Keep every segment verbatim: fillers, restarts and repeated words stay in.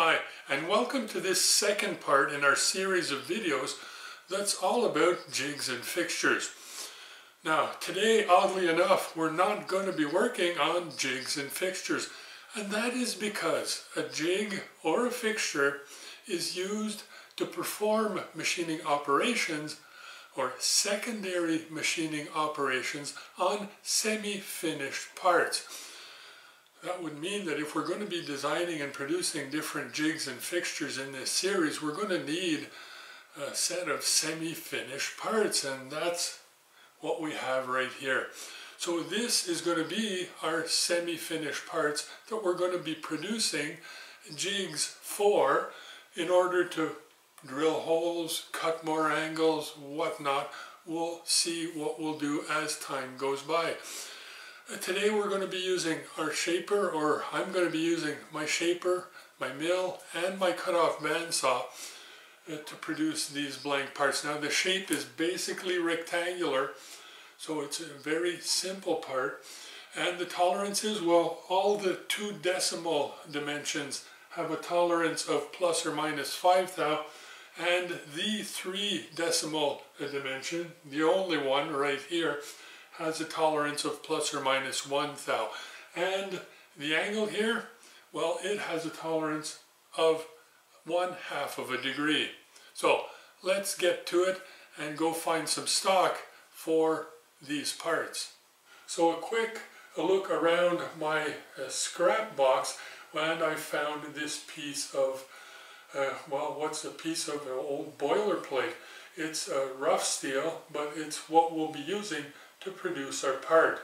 Hi, and welcome to this second part in our series of videos that's all about jigs and fixtures. Now, today, oddly enough, we're not going to be working on jigs and fixtures, and that is because a jig or a fixture is used to perform machining operations or secondary machining operations on semi-finished parts. That would mean that if we're going to be designing and producing different jigs and fixtures in this series, we're going to need a set of semi-finished parts, and that's what we have right here. So this is going to be our semi-finished parts that we're going to be producing jigs for in order to drill holes, cut more angles, whatnot. We'll see what we'll do as time goes by. Today we're going to be using our shaper, or I'm going to be using my shaper, my mill, and my cut-off bandsaw to produce these blank parts. Now the shape is basically rectangular, so it's a very simple part, and the tolerances, well, all the two decimal dimensions have a tolerance of plus or minus five thou, and the three decimal dimension, the only one right here, has a tolerance of plus or minus one thou. And the angle here, well, it has a tolerance of one half of a degree. So let's get to it and go find some stock for these parts. So a quick look around my uh, scrap box, and I found this piece of, uh, well, what's a piece of an old boilerplate. It's uh, rough steel, but it's what we'll be using to produce our part.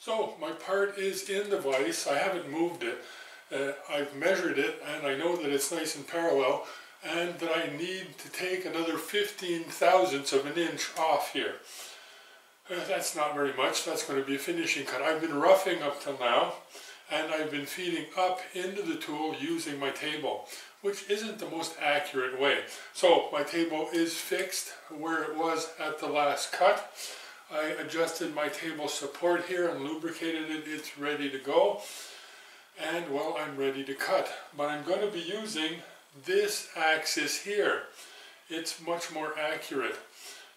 So my part is in the vise. I haven't moved it. Uh, I've measured it and I know that it's nice and parallel and that I need to take another fifteen thousandths of an inch off here. Uh, that's not very much. That's going to be a finishing cut. I've been roughing up till now and I've been feeding up into the tool using my table, which isn't the most accurate way. So my table is fixed where it was at the last cut. I adjusted my table support here and lubricated it. It's ready to go. And well, I'm ready to cut, but I'm going to be using this axis here. It's much more accurate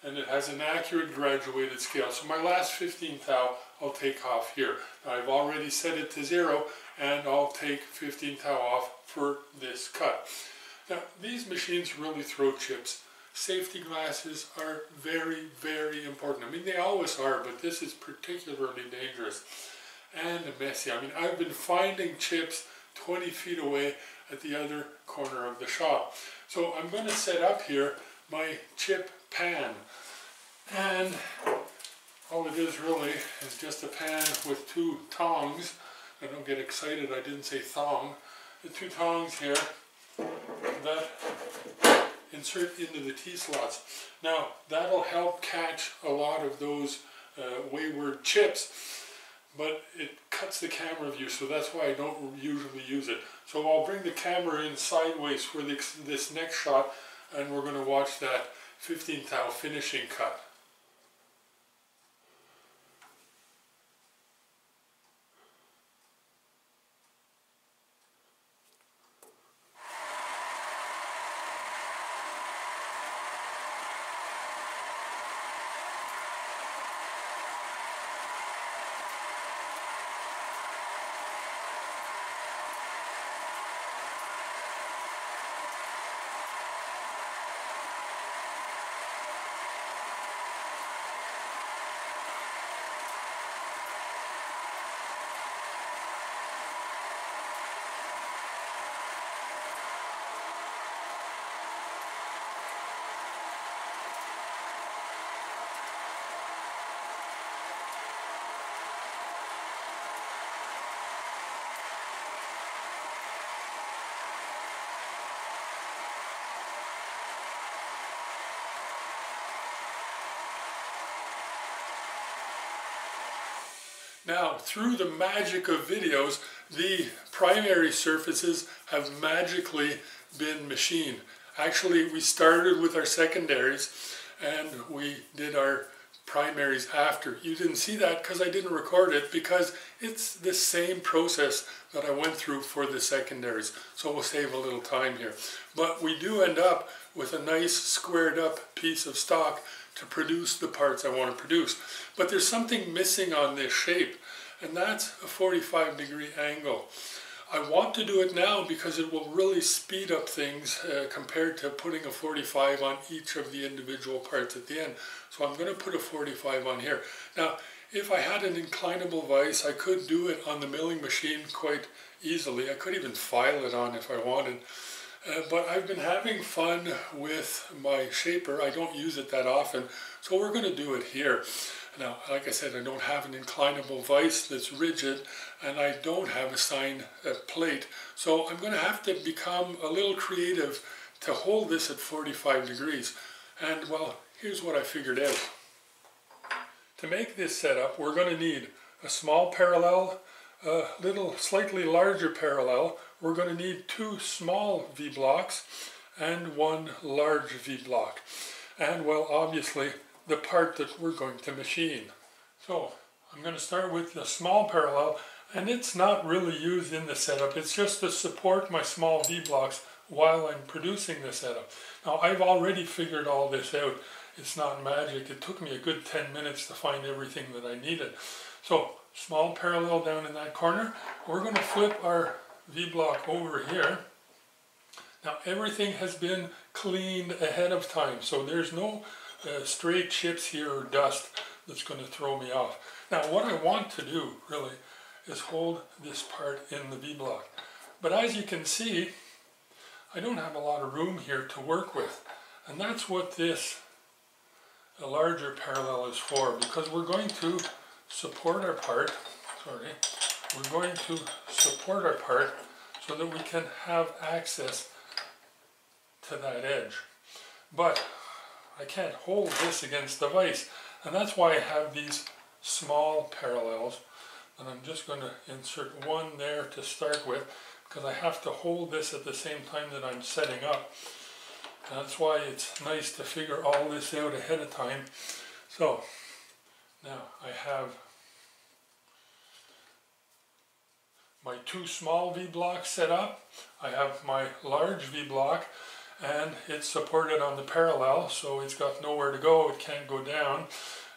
and it has an accurate graduated scale. So my last fifteen thou I'll take off here. Now, I've already set it to zero and I'll take fifteen thou off for this cut. Now these machines really throw chips. Safety glasses are very, very important. I mean, they always are, but this is particularly dangerous and messy. I mean, I've been finding chips twenty feet away at the other corner of the shop. So I'm going to set up here my chip pan. And all it is really is just a pan with two tongs. I don't get excited, I didn't say thong. The two tongs here that insert into the T-slots. Now that'll help catch a lot of those uh, wayward chips, but it cuts the camera view, so that's why I don't usually use it. So I'll bring the camera in sideways for this, this next shot, and we're going to watch that fifteen thou finishing cut. Now, through the magic of videos, the primary surfaces have magically been machined. Actually, we started with our secondaries and we did our primaries after. You didn't see that because I didn't record it, because it's the same process that I went through for the secondaries. So we'll save a little time here. But we do end up with a nice squared up piece of stock to produce the parts I want to produce. But there's something missing on this shape, and that's a forty-five degree angle. I want to do it now because it will really speed up things uh, compared to putting a forty-five on each of the individual parts at the end. So I'm going to put a forty-five on here. Now, if I had an inclinable vise, I could do it on the milling machine quite easily. I could even file it on if I wanted. Uh, but I've been having fun with my shaper. I don't use it that often, so we're going to do it here. Now, like I said, I don't have an inclinable vise that's rigid, and I don't have a signed uh, plate, so I'm going to have to become a little creative to hold this at forty-five degrees. And, well, here's what I figured out. To make this setup, we're going to need a small parallel, a little slightly larger parallel. We're going to need two small V-blocks and one large V-block. And, well, obviously, the part that we're going to machine. So, I'm going to start with the small parallel, and it's not really used in the setup. It's just to support my small V-blocks while I'm producing the setup. Now, I've already figured all this out. It's not magic. It took me a good ten minutes to find everything that I needed. So, small parallel down in that corner. We're going to flip our V-block over here. Now everything has been cleaned ahead of time, so there's no uh, stray chips here or dust that's going to throw me off. Now what I want to do really is hold this part in the V-block. But as you can see, I don't have a lot of room here to work with, and that's what this larger parallel is for, because we're going to support our part sorry, we're going to support our part so that we can have access to that edge. But I can't hold this against the vise, and that's why I have these small parallels, and I'm just going to insert one there to start with, because I have to hold this at the same time that I'm setting up. And that's why it's nice to figure all this out ahead of time. So now I have my two small V-blocks set up, I have my large V-block, and it's supported on the parallel, so it's got nowhere to go, it can't go down.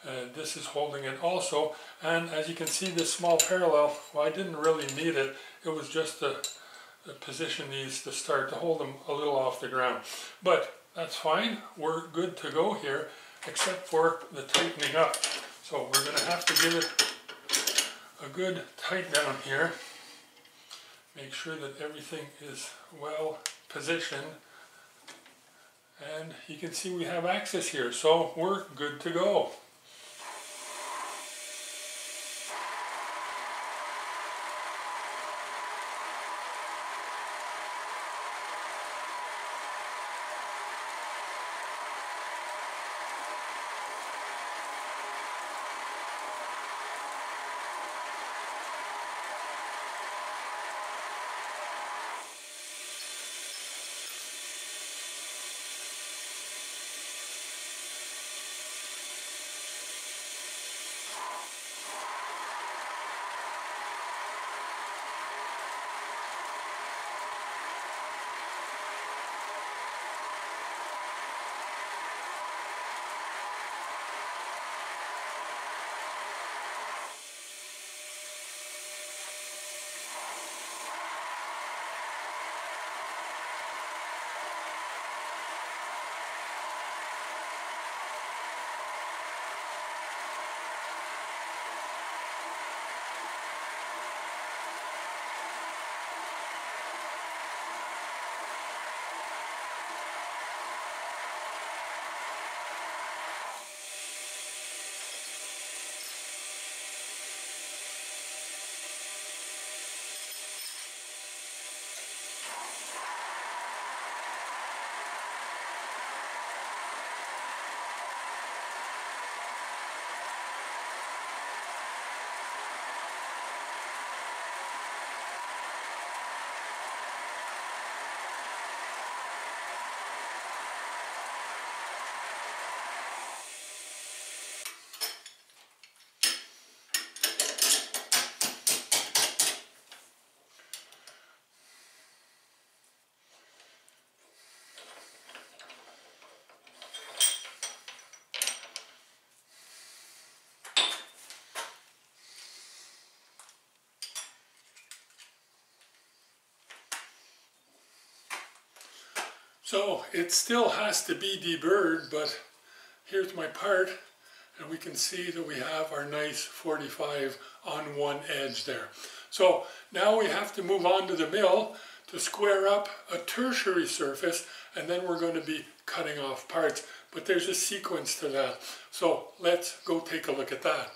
Uh, this is holding it also, and as you can see, this small parallel, well, I didn't really need it, it was just to position these to start to hold them a little off the ground. But that's fine, we're good to go here, except for the tightening up. So we're going to have to give it a good tight down here. Make sure that everything is well positioned, and you can see we have access here, so we're good to go. So it still has to be deburred, but here's my part, and we can see that we have our nice forty-five on one edge there. So now we have to move on to the mill to square up a tertiary surface, and then we're going to be cutting off parts. But there's a sequence to that, so let's go take a look at that.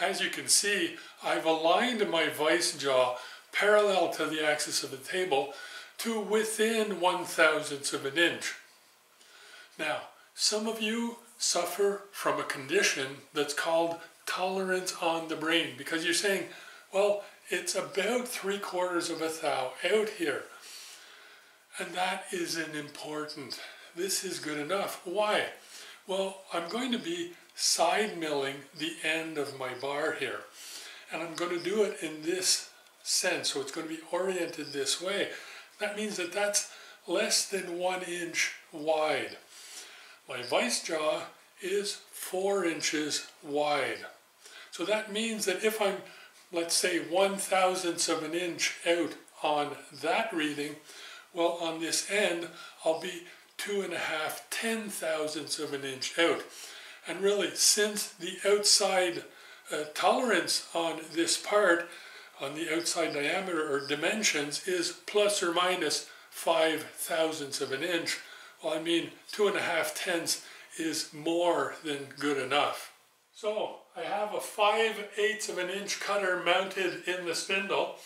As you can see, I've aligned my vice jaw parallel to the axis of the table, to within one thousandth of an inch. Now, some of you suffer from a condition that's called tolerance on the brain, because you're saying, well, it's about three quarters of a thou out here. And that isn't important. This is good enough. Why? Well, I'm going to be side milling the end of my bar here. And I'm going to do it in this sense, so it's going to be oriented this way. That means that that's less than one inch wide. My vice jaw is four inches wide. So that means that if I'm, let's say, one thousandth of an inch out on that reading, well, on this end, I'll be two and a half ten thousandths of an inch out. And really, since the outside uh, tolerance on this part, on the outside diameter or dimensions, is plus or minus five thousandths of an inch. Well, I mean, two and a half tenths is more than good enough. So I have a five eighths of an inch cutter mounted in the spindle,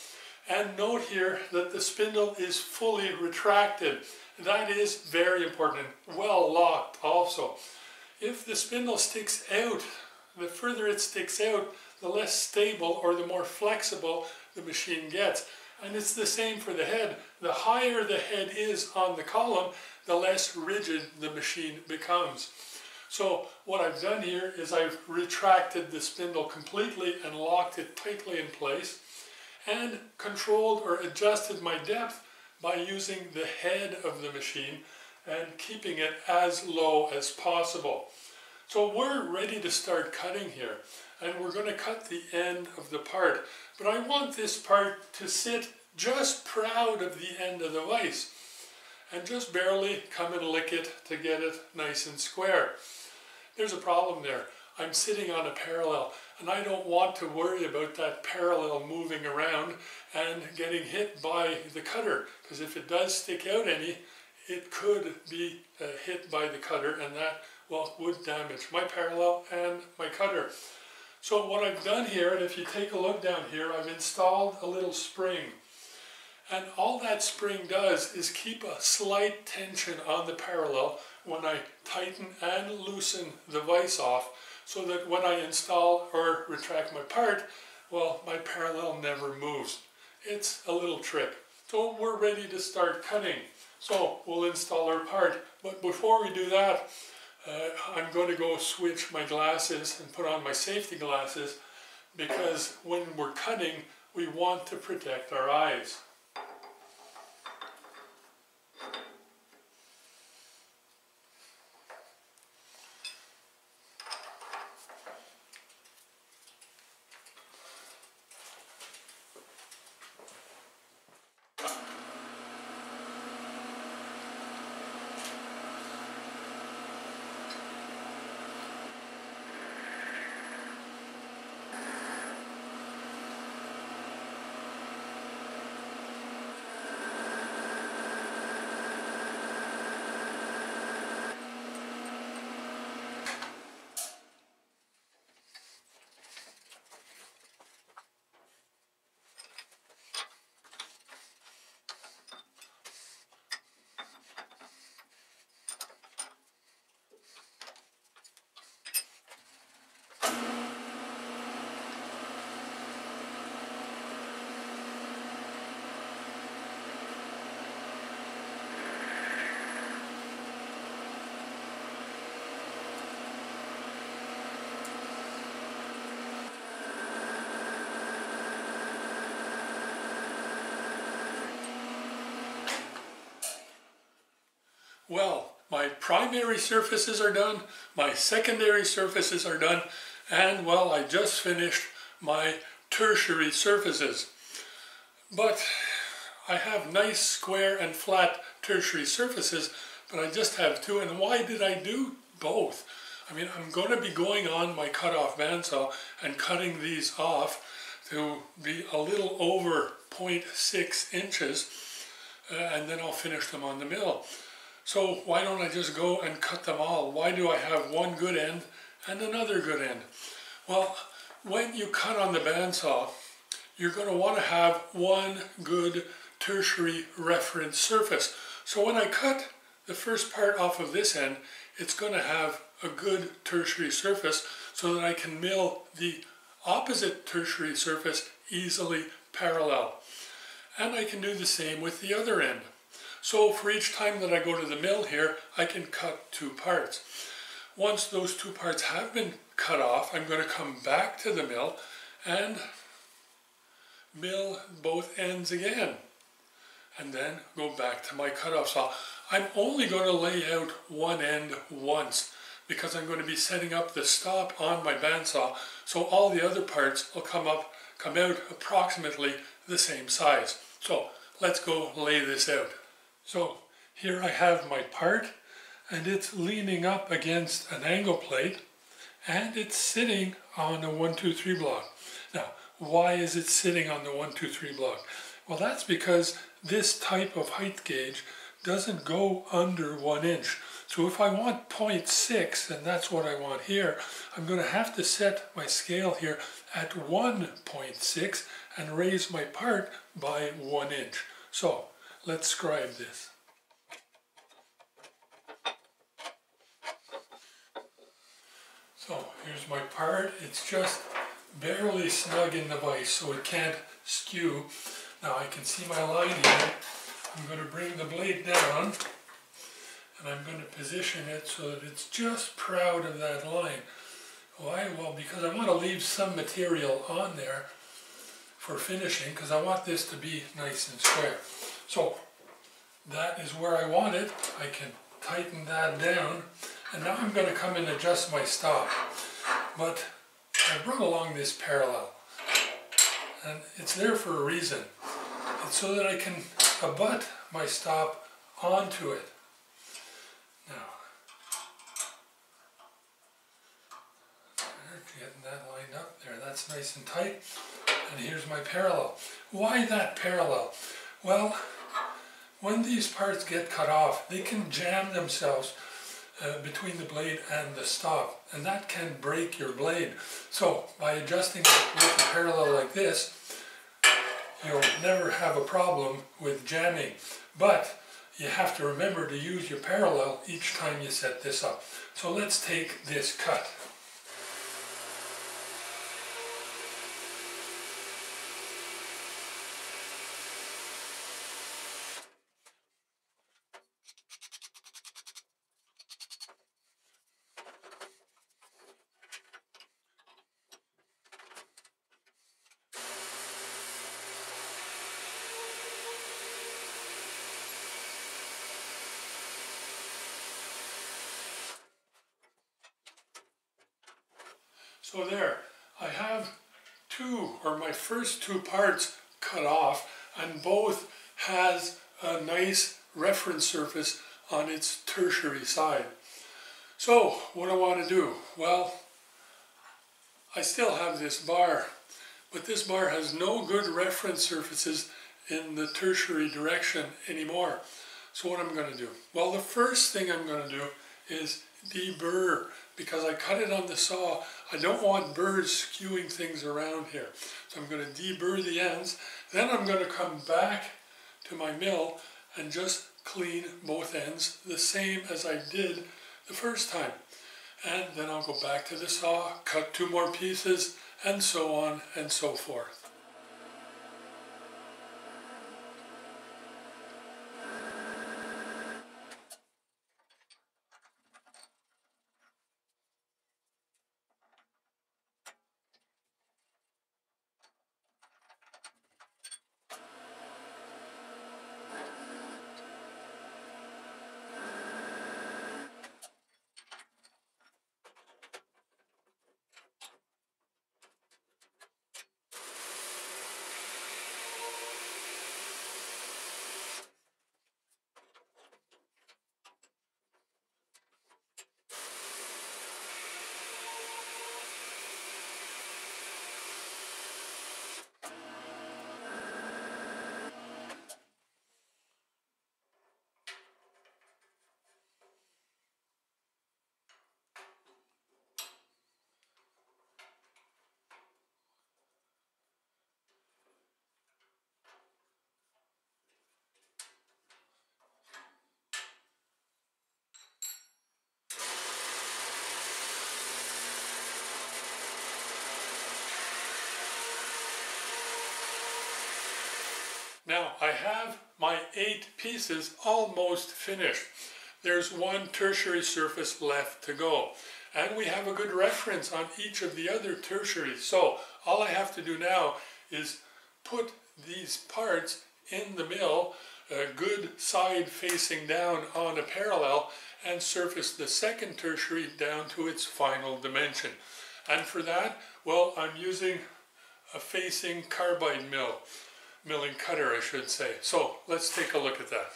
and note here that the spindle is fully retracted. That is very important, well locked also. If the spindle sticks out, the further it sticks out, the less stable or the more flexible the machine gets. And it's the same for the head. The higher the head is on the column, the less rigid the machine becomes. So what I've done here is I've retracted the spindle completely and locked it tightly in place, and controlled or adjusted my depth by using the head of the machine and keeping it as low as possible. So we're ready to start cutting here, and we're going to cut the end of the part. But I want this part to sit just proud of the end of the vise, and just barely come and lick it to get it nice and square. There's a problem there. I'm sitting on a parallel, and I don't want to worry about that parallel moving around and getting hit by the cutter, because if it does stick out any, it could be uh, hit by the cutter, and that, well, would damage my parallel and my cutter. So what I've done here, and if you take a look down here, I've installed a little spring. And all that spring does is keep a slight tension on the parallel when I tighten and loosen the vise off, so that when I install or retract my part, well, my parallel never moves. It's a little trick. So we're ready to start cutting. So we'll install our part, but before we do that, Uh, I'm going to go switch my glasses and put on my safety glasses, because when we're cutting, we want to protect our eyes. Well, my primary surfaces are done, my secondary surfaces are done, and, well, I just finished my tertiary surfaces. But I have nice square and flat tertiary surfaces, but I just have two, and why did I do both? I mean, I'm going to be going on my cutoff bandsaw and cutting these off to be a little over zero point six inches, uh, and then I'll finish them on the mill. So why don't I just go and cut them all? Why do I have one good end and another good end? Well, when you cut on the bandsaw, you're going to want to have one good tertiary reference surface. So when I cut the first part off of this end, it's going to have a good tertiary surface so that I can mill the opposite tertiary surface easily parallel. And I can do the same with the other end. So for each time that I go to the mill here, I can cut two parts. Once those two parts have been cut off, I'm going to come back to the mill and mill both ends again. And then go back to my cutoff saw. I'm only going to lay out one end once, because I'm going to be setting up the stop on my bandsaw, so all the other parts will come up, come out approximately the same size. So let's go lay this out. So here I have my part, and it's leaning up against an angle plate, and it's sitting on a one two three block. Now, why is it sitting on the one two three block? Well, that's because this type of height gauge doesn't go under one inch. So if I want zero point six, and that's what I want here, I'm going to have to set my scale here at one point six and raise my part by one inch. So let's scribe this. So here's my part. It's just barely snug in the vise, so it can't skew. Now I can see my line here. I'm going to bring the blade down, and I'm going to position it so that it's just proud of that line. Why? Well, because I want to leave some material on there for finishing, because I want this to be nice and square. So that is where I want it. I can tighten that down, and now I'm going to come and adjust my stop. But I brought along this parallel, and it's there for a reason. It's so that I can abut my stop onto it. Getting that lined up there, that's nice and tight, and here's my parallel. Why that parallel? Well, when these parts get cut off, they can jam themselves uh, between the blade and the stop, and that can break your blade. So by adjusting it with the parallel like this, you'll never have a problem with jamming, but you have to remember to use your parallel each time you set this up. So let's take this cut. So there, I have two, or my first two parts cut off, and both has a nice reference surface on its tertiary side. So what do I want to do? Well, I still have this bar, but this bar has no good reference surfaces in the tertiary direction anymore. So what I'm going to do? Well, the first thing I'm going to do is deburr, because I cut it on the saw. I don't want burrs skewing things around here. So I'm going to deburr the ends. Then I'm going to come back to my mill and just clean both ends the same as I did the first time. And then I'll go back to the saw, cut two more pieces, and so on and so forth. Now I have my eight pieces almost finished. There's one tertiary surface left to go. And we have a good reference on each of the other tertiaries. So all I have to do now is put these parts in the mill, a good side facing down on a parallel, and surface the second tertiary down to its final dimension. And for that, well, I'm using a facing carbide mill. Milling cutter, I should say. So let's take a look at that.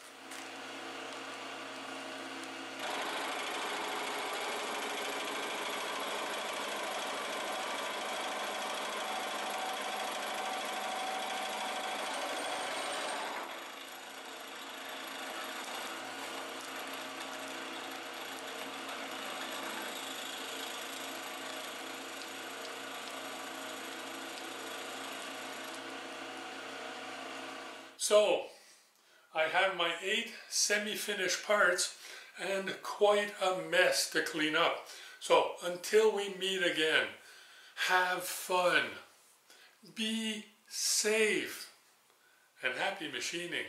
So I have my eight semi-finished parts and quite a mess to clean up. So until we meet again, have fun, be safe, and happy machining.